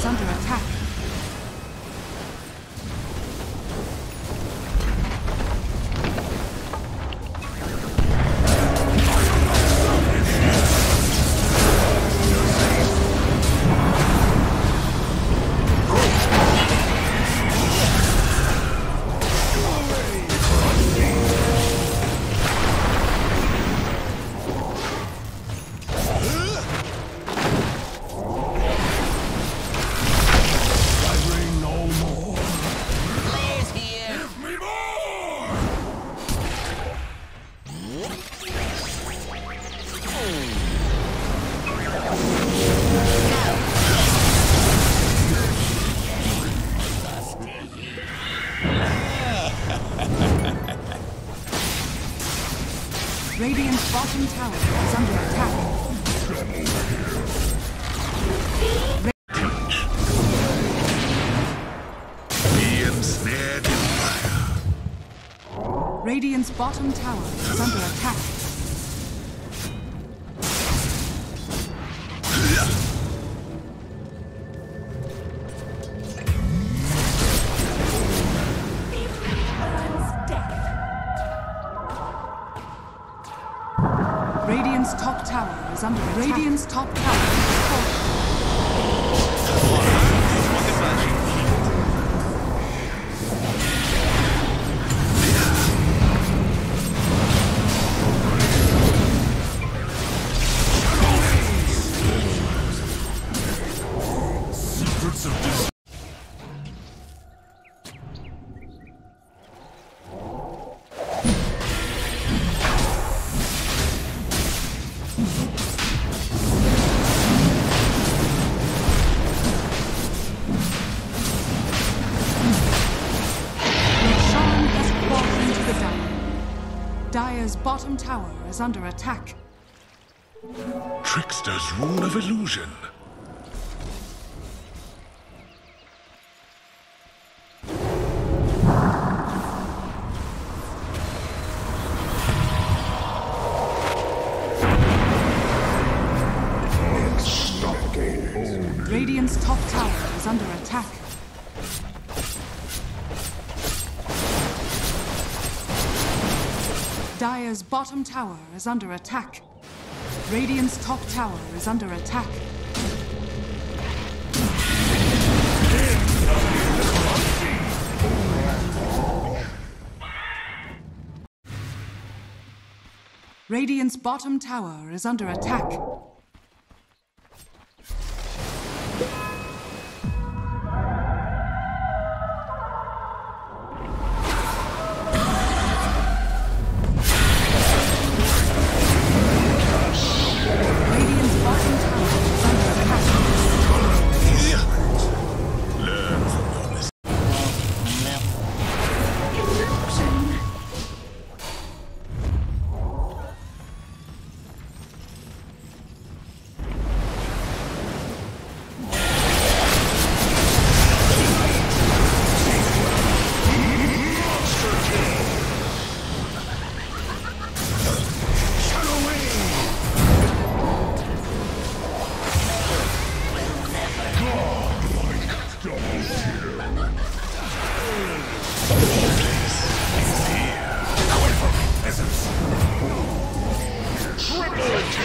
It's under attack. Radiant's bottom tower is under attack. Be ensnared in fire. Radiant's bottom tower is under attack. Top tower is under attack. Radiant's top tower is falling. Secrets of this. Dire's bottom tower is under attack. Trickster's rule of illusion. Radiant's top tower is under attack. Dire's bottom tower is under attack. Radiant's top tower is under attack. Radiant's bottom tower is under attack.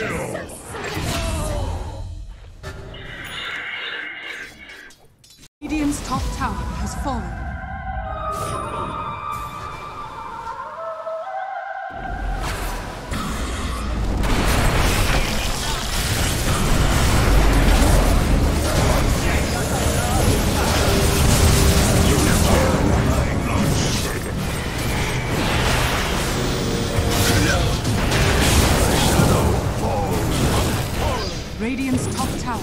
Radiant's top tower has fallen. Radiant's top tower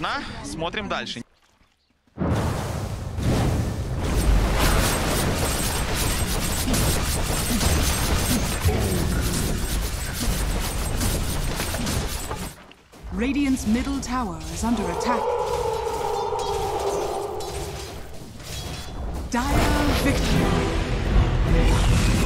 Ладно, смотрим дальше. Radiant's middle tower is under attack. Dire victory.